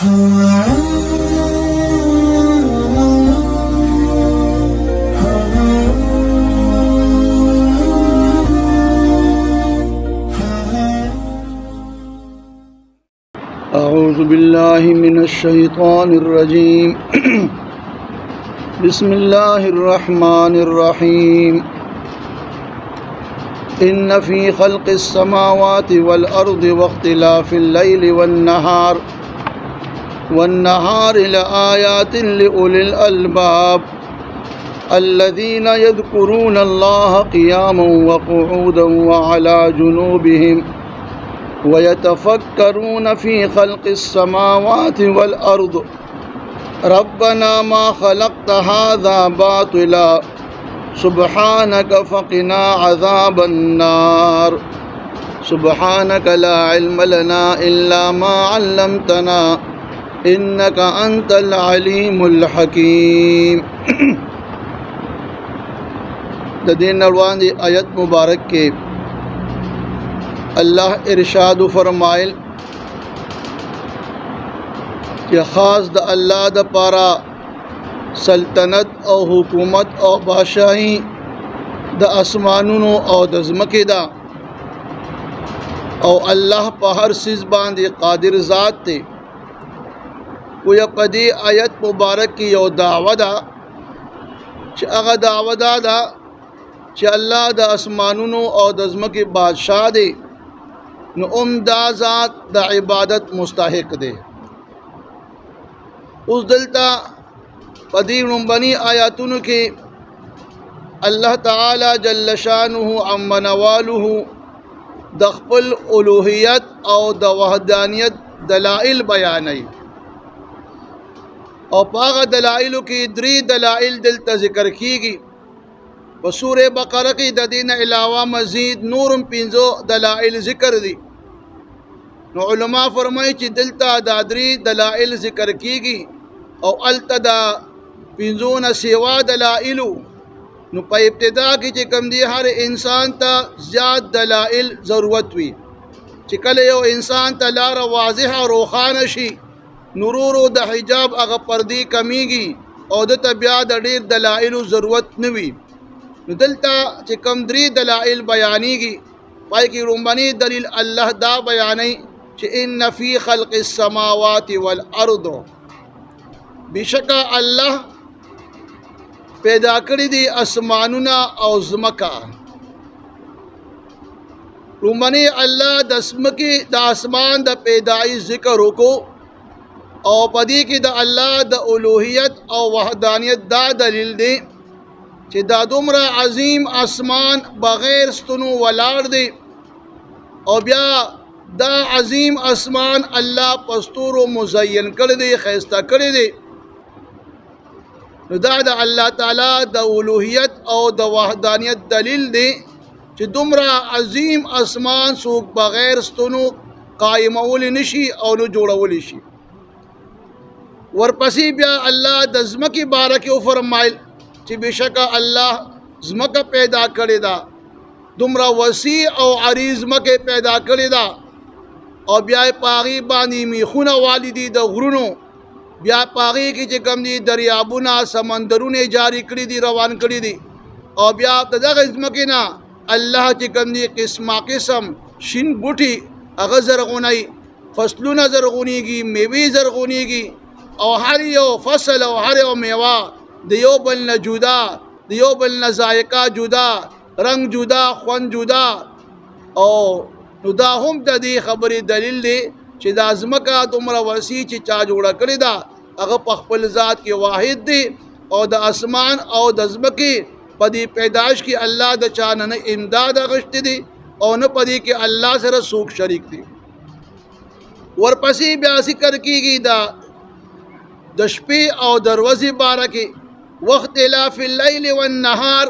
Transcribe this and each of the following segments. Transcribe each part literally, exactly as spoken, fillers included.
أعوذ بالله من الشيطان الرجيم بسم الله الرحمن الرحيم إن في خلق السماوات والأرض واختلاف الليل والنهار والنهار لآيات لأولي الألباب الذين يذكرون الله قياما وقعودا وعلى جنوبهم ويتفكرون في خلق السماوات والأرض ربنا ما خلقت هذا باطلا سبحانك فقنا عذاب النار سبحانك لا علم لنا إلا ما علمتنا إنك أنت العليم الحكيم. دین نروان دی آیت مبارک کے اللہ ارشاد فرمائل کہ خاص دا اللہ دا پارا سلطنت او حکومت او بادشاہی دا اسمانونو او دا زمکی دا او اللہ پا ہر سیز باندی قادر ذات تے. ویا پدی آیت مبارک کی یو دعوی دا چھ اغا دعوی دا دا چھ اللہ دا اسمانونو او دا زمکی بادشاہ دے، نو ام دا ذات دا عبادت مستحق دے. اس دلتا پدی رنبنی آیاتون کے اللہ تعالی جل شانہ عم نوالہ دا خپل الوہیت او دا وحدانیت دلائل بیانی، او پاغ دلائلو کی دری دلائل دلتا ذکر کی گی. سور بقرہ کی دا دین علاوہ مزید نورم پینزو دلائل ذکر دی. علماء فرمائی چی دلتا دا دری دلائل ذکر کی گی او علتا دا پینزون سیوا دلائلو. نو پا ابتدا کی چی کم دی ہر انسان تا زیاد دلائل ضرورت وی، چی کل یو انسان تا لار واضح روخان شی نورورو دا حجاب اغا پردی کمیگی او دا تبیا دا دیر دلائلو ضرورت نوی. دلتا چکم دری دلائل بیانیگی، پائی کی رنبانی دلیل اللہ دا بیانی چی ان فی خلق السماوات والارض، بشکا اللہ پیدا کری دی اسمانونا او زمکا. رنبانی اللہ دا اسمکی دا اسمان دا پیدائی ذکر کو او پدی کی دا اللہ دا الوہیت او وحدانیت دا دلیل دی چی دا دمرا عظیم اسمان بغیر ستنو ولار دی، او بیا دا عظیم اسمان اللہ پستورو مزین کردی خیستہ کردی. دا دا اللہ تعالی دا الوہیت او دا وحدانیت دلیل دی چی دمرا عظیم اسمان سوک بغیر ستنو قائم اولی نشی او نجوڑ اولی شی. ورپسی بیا اللہ دا زمکی بارکی او فرمائل چی بشکا اللہ زمکا پیدا کری دا دمرا وسیع او عریض زمکا پیدا کری دا، او بیا پاغی بانی میخون والی دی دا غرونو، بیا پاغی کی چی کم دی دریابونا سمندرون جاری کری دی روان کری دی، او بیا دا غزمکینا اللہ چی کم دی قسما قسم شن بوٹی اغزرغونی فصلون زرغونی گی میوی زرغونی گی، او ہر یو فصل او ہر یو میوہ دیو بلن جدا، دیو بلن ذائقہ جدا، رنگ جدا، خون جدا. او دا ہم تا دی خبری دلیل دی چی دا زمکا تمرا وسی چی چا جوڑا کری دا اگر پخپل ذات کی واحد دی، او دا اسمان او دا زمکی پدی پیداش کی اللہ دا چانن امداد غشت دی، او نا پدی کی اللہ سر سوک شریک دی. ورپسی بیاسی کرکی گی دا دشپی او دروزی بارکی واختلاف اللیل والنهار،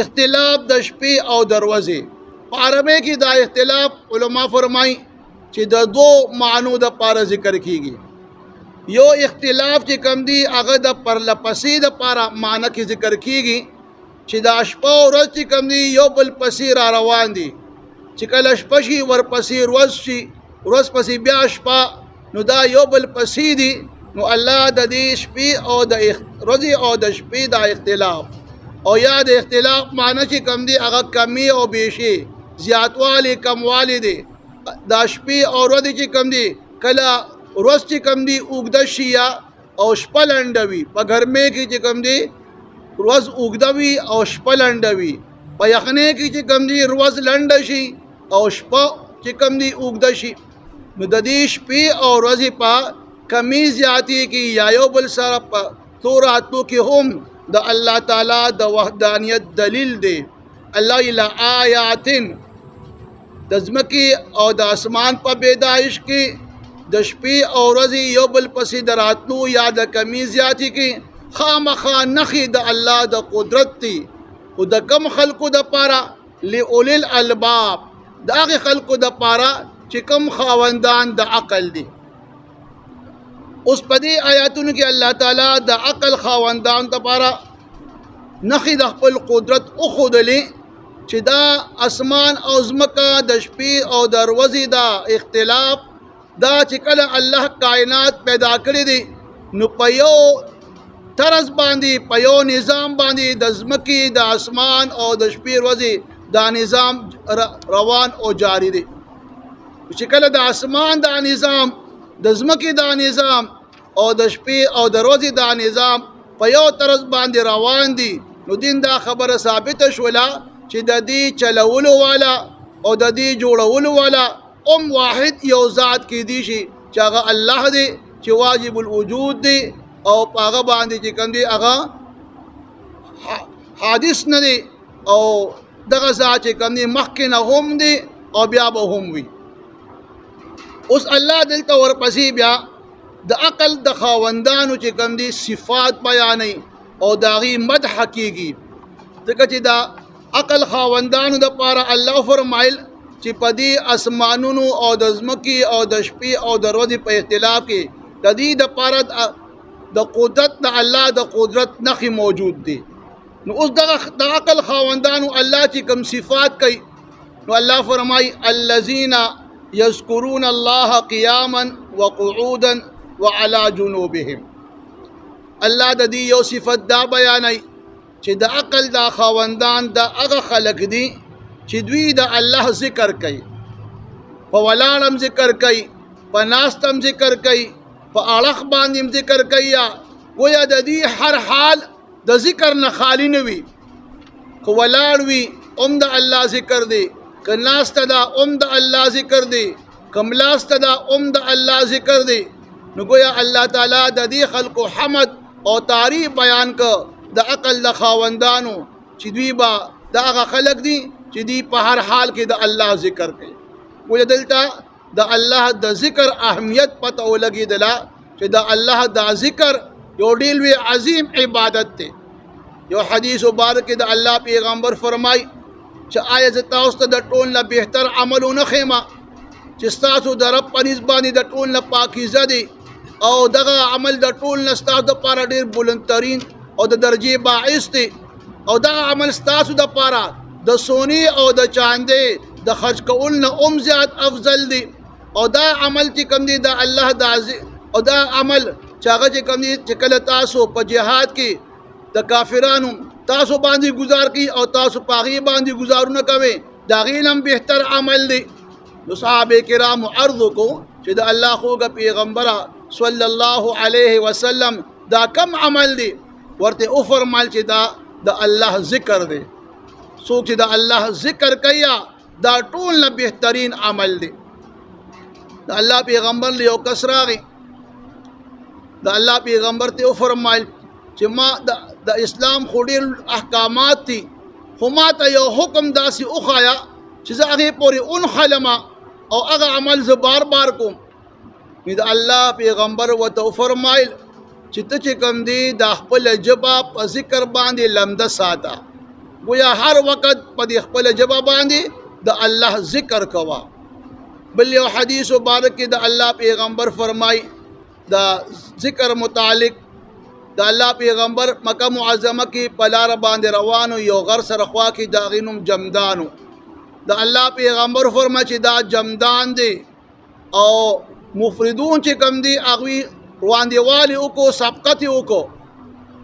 اختلاف دشپی او دروزی. عربی کی دا اختلاف علماء فرمائی چی دا دو معنو دا پارا ذکر کی گی. یو اختلاف چی کم دی اگر دا پرلپسی دا پارا معنی کی ذکر کی گی چی دا شپا و روز چی کم دی یو بلپسی را روان دی، چی کل شپشی ورپسی روز شی روز پسی بیا شپا نو دا یو بل پسی دی نو الله د دې شپې او د روزي او د شپې د اختلاف او یا د اختلاف معنی چې کم دی هغه کمی او بیشی زیاتوالی کموالی دی دا شپې او ورځې چې کم دی کله ورځ چې کم دی اوږده شي یا او شپه لنډه وي په ګرمۍ کې چې کم دی ورځ اوږده وي او شپه لنډه وي په یخنۍ کې چې کم دی ورځ لنډه شي او شپه چې کم دی اوږده شي نو د دې شپې او ورځې په کمی زیاتی کی یا یو بل سره په څو راتلو کې هم د الله تعالی د وحدانیت دلیل دی. الله الا آیات د ځمکې او د اسمان په پیدایش کې د شپې او ورځې یو بل پسې د راتلو یا د کمی زیاتی کې خامخا نښې د الله د قدرت دی خو د کم خلقو دپاره لاولی الالباب د هغې خلقو دپاره چې کم خاوندان د عقل دی. اس پدی آیاتون کی اللہ تعالی دا عقل خواندان تا پارا نخی دا خپل قدرت او خود لی چی دا اسمان او زمکا دا شپی او دا روزی دا اختلاف دا چی کل اللہ کائنات پیدا کری دی نو پیو طرز باندی پیو نظام باندی دا زمکی دا اسمان او دا شپی روزی دا نظام روان او جاری دی چی کل دا اسمان دا نظام د ځمکې دا نظام او د شپې او د ورځې دا نظام په یو طرز باندې روان دي نو دین دا خبره ثابته شوله چې د دې چلولو والا او د دې جوړولو والا ام واحد یو ذات کیدی شي چې هغه الله دی چې واجب الوجود دی او په هغه باندې چې کوم دی هغه حادث نه دی او دغه ذات چې کوم دی مخکې نه هم دی او بیا به هم وي. اس اللہ دلتا ورپسی بیا دا عقل دا خاوندانو چی کم دی صفات بیانی او دا غی مدح کیگی تکا چی دا عقل خاوندانو دا پارا اللہ فرمائل چی پدی اسمانونو او دا زمکی او دا شپی او دا روزی پا اختلاف کی تا دی دا پارا دا قدرت دا اللہ دا قدرت نخی موجود دی نو اس دا عقل خاوندانو اللہ چی کم صفات کی نو اللہ فرمائی اللذین یذکرون اللہ قیاما وقعودا وعلا جنوبهم اللہ دا دی یو صفت دا بیانی چی دا عقل دا خواندان دا اغا خلق دی چی دوی دا اللہ ذکر کئی پا ولانم ذکر کئی پا ناستم ذکر کئی پا آلخ باندیم ذکر کئی گویا دا دی ہر حال دا ذکر نخالی نوی کو ولانوی ام دا اللہ ذکر دی کہ ناستا دا ام دا اللہ ذکر دی کملاستا دا ام دا اللہ ذکر دی نگویا اللہ تعالیٰ دا دی خلق و حمد او تعریف بیان کر دا عقل دا خاوندانو چی دوی با دا اغا خلق دی چی دی پا ہر حال کی دا اللہ ذکر کی مجھے دلتا دا اللہ دا ذکر اہمیت پتہ ہو لگی دلا چی دا اللہ دا ذکر یو ڈیلوی عظیم عبادت تے یو حدیث و بارک دا اللہ پیغمبر فرمائی چې آیا زه تاسو ته د ټول نه بهتر عمل ونښیم چې ستاسو د رب په نسبانې د ټول نه پاکیزه دی او دغه عمل د ټول نه ستاسو دپاره ډېر بلندترین او د درجې باعث دی او دغه عمل ستاسو دپاره د سونې او د چاندې د خرج کولو نه هم زیات افضل دی او دا عمل چې کوم دی د الله دا او دا عمل چې هغه چې کوم دی چې کله تاسو په جهاد کې د کافرانو تاسو باندې گزار کی او تاسو پاغی باندې گزارو نہ کوئے دا غیلم بہتر عمل دی نو صحابہ کرام عرضو کو چې دا الله خوږه پیغمبره صلی الله علیه وسلم دا کم عمل دی ورته او فرمایل چې دا د الله ذکر دی څوک چې دا الله ذکر کوي دا ټول نه بهترین عمل دی. دا الله پیغمبر له یو کس راغی دا الله پیغمبر ته او فرمایل چې ما دا دا اسلام خوڑیر احکامات تی خماتا یو حکم دا سی اخایا چیزا اغی پوری ان خلما او اغا عمل زبار بار کم می دا اللہ پیغمبر و تو فرمائل چی تچکم دی دا خپل جبا پا ذکر باندی لمدہ ساتا گویا ہر وقت پا دی خپل جبا باندی دا اللہ ذکر کوا بلی و حدیث و بارک کی دا اللہ پیغمبر فرمائی دا ذکر متعلق دا اللہ پیغمبر مکہ معظمہ کی پلار باندھ روانو یو غر سرخوا کی داغینم جمدانو دا اللہ پیغمبر فرما چی دا جمدان دے او مفردون چې کم دي هغه رواندېوالي وکړو سبقت یې وکړو.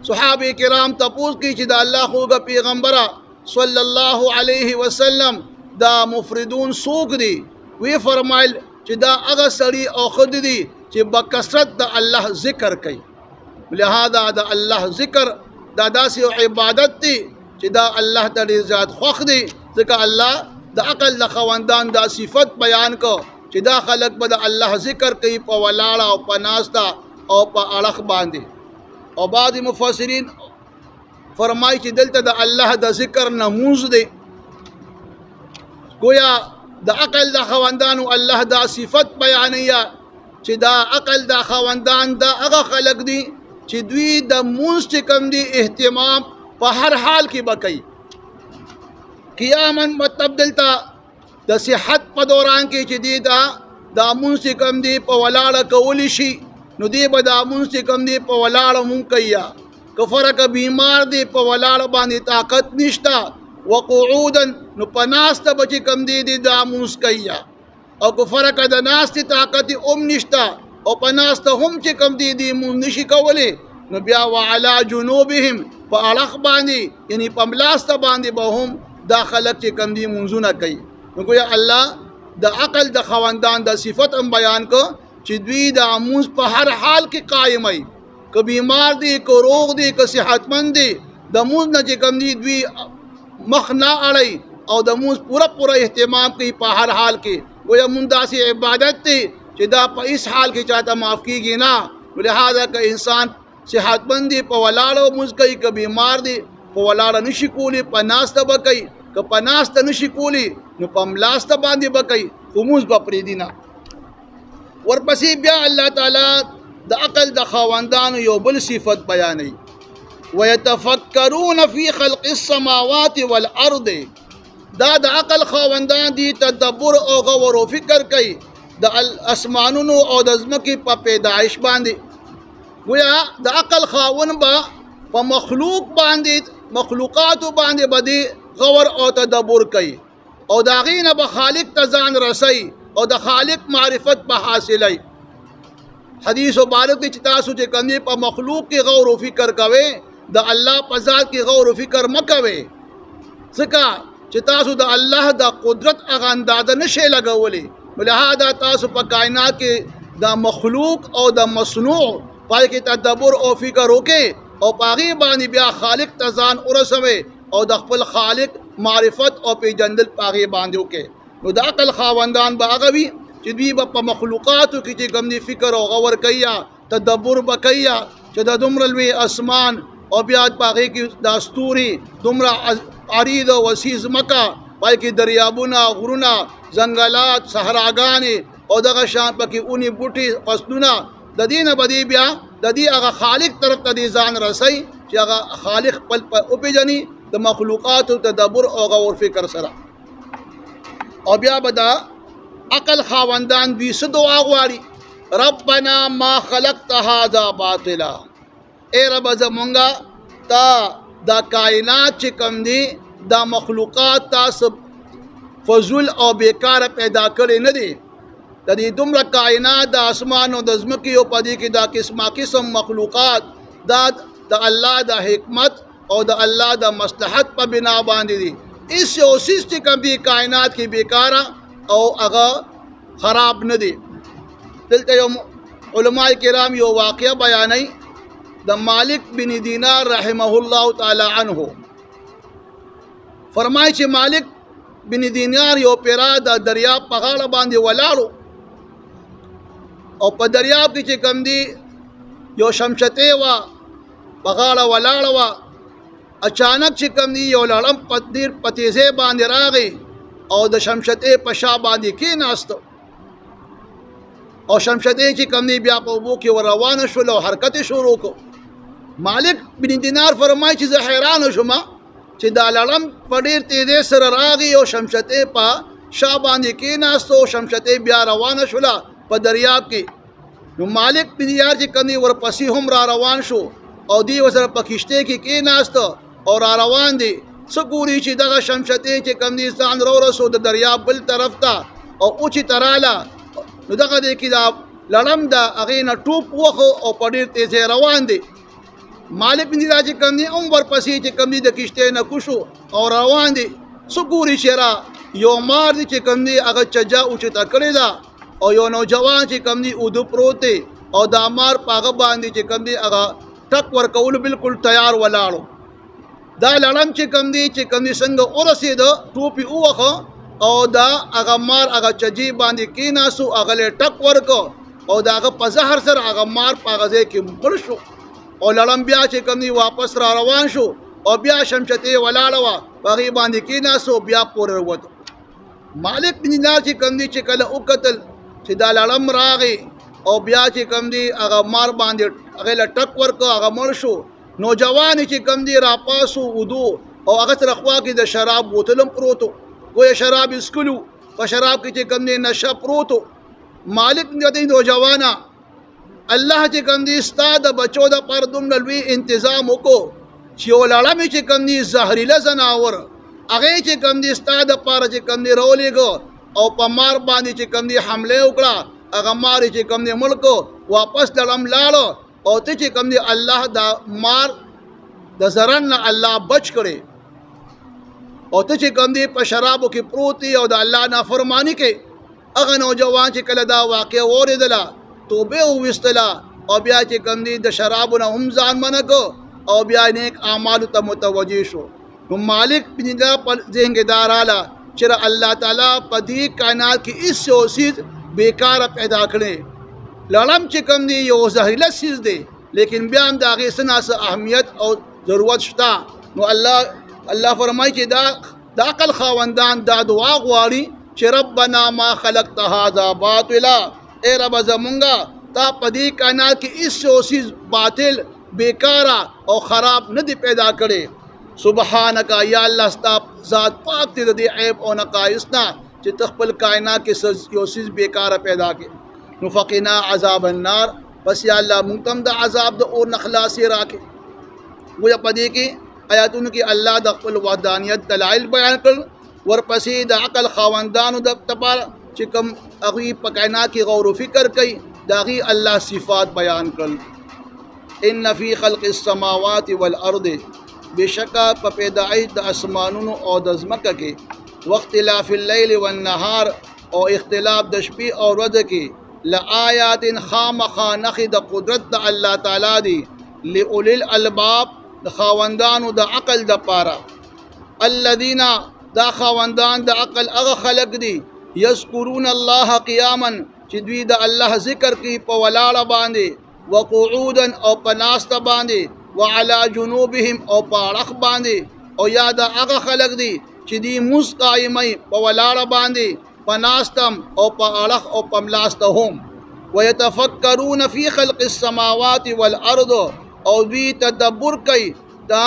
صحابه کرام تپوس کې چې د الله خوږه پیغمبره صلی الله علیه وسلم دا مفردون څوک دي؟ وی فرمایل چې دا هغه سړي او خود دي چې په کثرت د الله ذکر کوي. لهذا دا الله ذکر دا داسې عبادت دی چې دا الله ته ډېر زیات خوښ دی، ځکه الله د عقل د خواندان دا صفت بیان کړ چې دا خلق به د الله ذکر کوي په ولاړه او په ناسته او په اړخ باندې. او بعضې مفسرین فرمایي چې دلته د الله د ذکر نموز دی، گویا د عقل د خواندانو الله دا صفت بیانوي چې دا عقل د خواندان دا هغه خلق دی چې دوی د مونځ چې کم دی اهتمام په هر حال کې به کوي. قیامن مطلب دلته د صحت په دوران کې چې دی دا دا مونځ چې کم دی په ولاړه کولی شي، نو دی به دا مونځ چې کم دی په ولاړه مونږ کوي. که فرق بیمار دی په ولاړه باندې طاقت نشته، وقعودا نو په ناسته به چې کم دی دی دا مونځ کوي، او که فرق د ناستې طاقت هم نشته او په ناسته هم چې کم دی دی مونږ نشي کولی، نو بیا وعلا جنوبهم په اړخ باندې یعنی په ملاسته باندې به هم دا خلک چې کم دی مونځونه کوي. نو ګویا الله د عقل د خواندان د صفت هم بیان کو چې دوی د اموز په هر حال کې قائم وي، که بیمار دی که روغ دی که صحتمند دی، د مونځ نه چې کم دی دوی مخ نه اړوي او د مونځ پوره پوره اهتمام کوي په هر حال کې. ګویا مونځ داسې عبادت دی چې دا په اس حال کې چاته معاف کیږي نه. لهذا که انسان صحتمند دی په ولاړه مونځ کوي، که بیمار دی په ولاړه نشي کولی په ناسته به کوي، که په ناسته نشي کولی نو په ملاسته باندې به کوي، خو مونځ به پرېږدي نه. ورپسې بیا الله تعالی د عقل د خاوندانو یو بل صفت بیانوي، ویتفکرون فی خلق السماوات والارض. دا د عقل خاوندان دي تدبر او غور او فکر کوي د اسمانونو او د ځمکې په پیدایش باندې. ګویا د عقل خاوند به په مخلوق باندې مخلوقاتو باندې به غور او تدبر کوي، او دا غینه به خالق ته ځان رسي او د خالق معرفت به حاصلای. حدیث مبارک کې تاسو چې کوم په مخلوق کې غور او فکر کوئ، د الله په ذات کې غور او فکر مکوئ، ځکه چې تاسو د الله د قدرت هغه اندازه نشئ لګولې. لهذا تاسو په کائنات کې د مخلوق او د مصنوع پای کې تدبر او فکر وکړئ، او په هغې باندې بیا خالق ته ځان ورسوئ او د خپل خالق معرفت او پیجندل پاغي باندې وکړي. نو د عقل خاوندان به هغه وي چې دوی به په مخلوقاتو کې چې کوم فکر او غور کوي تدبر به کوي، چې د دومره لوی اسمان او بیا پاغي کې د ستوري دومره عریض او وسیع ځمکه، پای کې دریابونه، غرونه، ځنګلات، صحراګانې او دغه شان پکې اونې بوټي فصلونه، د دې نه به دوی بیا د دې هغه خالق طرف ته دوی ځان رسوي چې هغه خالق خپل وپېژني د مخلوقات او تدبر او غور فکر سره. او بیا به دا عقل خاوندان دوی څه دعا غواړي؟ ربنا ما خلقت هذا باطلا. اے رب زمونږه تا دا کائنات چې کوم دي دا مخلوقات تا څه فضول او بیکاره پیدا کړی نه دي، د دې دومره کائنات د اسمان او د ځمکې او په دې کې دا قسمه قسم مخلوقات دا د الله د حکمت او د الله د مصلحت په بنا باندې دي. اس یو سیس چې کوم دي کائنات کې بیکاره او هغه خراب نه دي. دلته یو علما کرام یو واقعه بیانوي د مالک بن دینار رحمه الله تعالی عنه. فرمایي چې مالک بن دینار یو پیرا د دریاب په غاړه باندې ولاړو، او په دریاب کې چې کوم دي یو شمشته وا په غاړه ولاړه وا. اچانک چې کوم دی یو لړم پدیر پتیزه باندې راغی او د شمشتې په شا باندې کېناست، او شمشتې چې کوم دی بیا په اوبو کې ور روانه شول او حرکت یې شروع کړ. مالک بن دینار فرمایي چې زه حیران شوم چې دا لړم په ډېر تیزۍ سره راغی او شمشتې په شا باندې کېناست، او شمشتې بیا روانه شوله په دریاب کې. نو مالک بن دینار چې کوم دی ورپسې هم را روان شو، او دی وسره په کشته کې کېناست او را روان دي. څه ګوري چې دغه شمشتې چې کم دي ځان را رسو د دریاب بل طرف ته او اوچې تراله. نو دغه دې کې دا لړم دا هغې نه ټوپ وخو او په ډېر تیزۍ روان دی. مالک بن دینار چې کوم دی هم ورپسې چې کوم دی د کښتۍ نه کوشو او روان دی. څه ګوري چې را یو مار دی چې کوم دی هغه چجا اوچته کړې ده او یو نوجوان چې کوم دی اوده پروت دی او دا مار په هغه باندې چې کوم دی هغه ټک ورکولو بالکل تیار ولاړو. دا لړم چې کوم دی چې کوم دی څنګه ورسېده ټوپ یې ووهه او دا هغه مار هغه چجې باندې کېناستو هغه له ټک ورکړو او د هغه په زهر سره هغه مار په هغه ځای کې مړ شو او لړم بیا چې کوم دی واپس را روان شو او بیا شمشتې ولاړه وه په هغې باندې کېناستو بیا پورې ووتو. مالک بن دینار چې کوم دی چې کله وکتل چې دا لړم راغې او بیا چې کوم دی هغه مار باندې هغې له ټک ورکړو هغه مړ شو. نوجوان چې کوم دی راپاسو ودو او هغه سره خوا کې د شراب بوتل هم پروت و گویا شراب اسکلو و شراب کی چکم دی نشا پروتو. مالک دی دو جوانا اللہ چکم دی ستا دا بچو دا پر دم للوی انتظامو کو چیو لڑمی چکم دی زہری لزناور اغی چکم دی ستا دا پر چکم دی رولی گو او پا مار باندی چکم دی حملے اکڑا اغا ماری چکم دی ملکو واپس لڑم لالو او تی چکم دی اللہ دا مار دا زرن اللہ بچ کرے او ته چې کوم دی په شرابو کې پروت او د الله نافرماني کې. هغه نوجوان چې کله دا واقعه واورېدله توبې وویستله او بیا چې کوم دی د شرابو نه هم ځان منع کړ او بیا نیک اعمالو ته متوجه شو. نو مالک بن دینار په ذهن کې دا راله چې الله تعالی په دې کائنات کې هېڅ یو څیز بېکاره پیدا کړې. لړم چې کوم دی یو زهریله څیز دی لیکن بیا هم د هغې څه نه څه اهمیت او ضرورت شته. نو الله الله فرمایي چې دا د عقل خاوندان دا دعا غواړي چې ربنا ما خلقت هذا باطلا، اے رب زمونږه تا په دې کائنات کې هېڅ یو څیز باطل بېکاره او خراب نه دی پیدا کړی. سبحانک یا الله ستا ذات پاک دی د دې عیب او نقایص نه چې ته خپل کائنات کې یو څیز بېکاره پیدا کړې. نو فقنا عذاب النار، بس یا الله موږ ته هم د عذاب د اور نه خلاصې راکړې. ویې په دې کې آیاتونو کې الله د خپل وحدانیت دلایل بیان کړل. ورپسې د عقل خاوندانو د تپاره چې کوم هغوی په کائنات کې غور و فکر کوي د هغې الله صفات بیان کړل. ان فی خلق السماوات والارض، بشکه په پیدایش د اسمانونو او د ځمکه کې، واختلاف اللیل والنهار، او اختلاف د شپې او ورځې کې، لآیات، خامخا نښې د قدرت د الله تعالی دی، لأولی الالباب، د خاوندانو د عقل د پاره. الذین، دا خاوندان د عقل هغه خلق دي، یذکرون الله قیاما، چې دوی د الله ذکر کوي په ولاړه باندې، وقعودا، او په ناسته باندې، وعلى جنوبهم، او په اړخ باندې. او یا دا هغه خلق دي چې دوی مونځ قایموي په ولاړه باندې، په ناسته او په اړخ او په ملاسته هم. ویتفکرون فی خلق السماوات والارض، او دوی تدبر کوي دا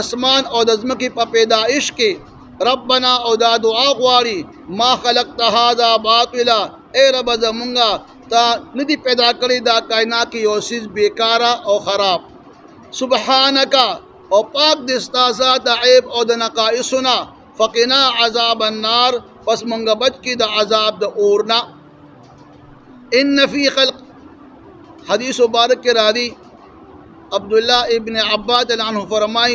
اسمان او د ځمکې په پیدایش کې. ربنا، او دا دعا غواړي، ما خلقت هذا باطلا، اے رب زمونږه تا نه دي پیدا کړی دا کائنات کې یو څیز بېکاره او خراب. سبحانک، او پاک دې ستا ذات د عیب او د نقایصو نه. فقنا عذاب النار، پس مونږ بچ کړي د عذاب د اور نه. ان فی خلق، حدیث مبارک کې راځي عبداللہ ابن عباد عنہ فرمائی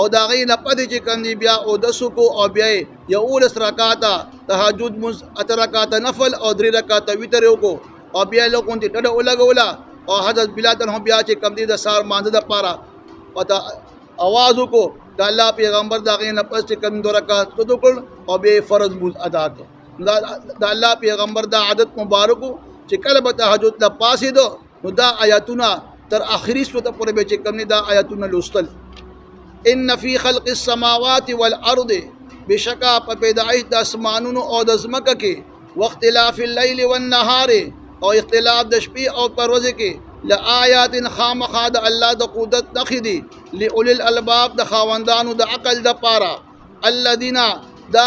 او دا غي نه پدې چې کوم دی بیا او د سکو او بیا یو لس رکعاته تهجد مز اته رکعاته نفل او درې رکعاته ویتر یو کو او بیا له کوم دې ډډه ولګولا او حضرت بلال هم بیا چې کوم دی د سار مانځه د پاره پته اواز کو. د الله پیغمبر دا غي نه پس چې کوم دوه رکعات کو او بیا فرض مز ادا کړ. د الله پیغمبر دا عادت مبارک چې کله به تهجد له پاسې دو نو دا آیاتونه تر اخري سو ته پورې به چې کوم دا آیاتونه لوستل. ان فی خلق السماوات والارض، بشکا په پیدایش د اسمانونو او د ځمکه کې، واختلاف اللیل والنهار، او اختلاف د شپې او پروزه کې، لآیات خامخا د الله د قدرت نخی دی لأولی الالباب د خاوندانو د عقل د پارا الذین دا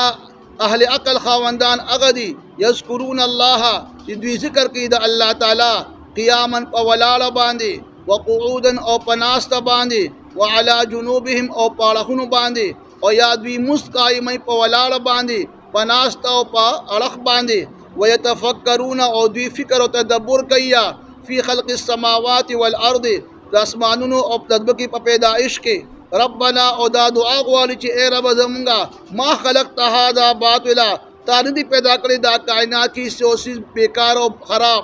اهل عقل خاوندان اغدی یذکرون الله چې دوی ذکر کوي د الله تعالی قیاما په ولاړه باندې وقعودا او په ناسته باندې وعلا جنوبهم او په اړخونو باندې او یا دوی مست قایمې په ولاړه باندې په ناسته او په اړخ باندې ویتفکرون او دوی فکر او تدبر کوي فی خلق السماوات والارض د اسمانونو او تدبکی په پیدایش کې ربنا او دا دعا غواړي چې اے رب زمونږه ما خلقت هذا باطلا تا نه دي پیدا کړی دا کائنات کې څه اوس بیکار او خراب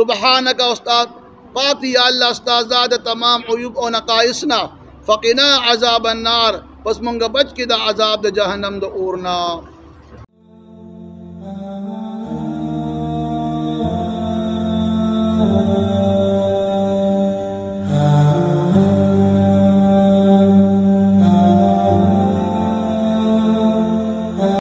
سبحانک استاد پاک یا الله استاد د تمام عیوب او نقایص نه فقنا عذاب النار پس مونږ بچ کې د عذاب د جهنم د اور نه.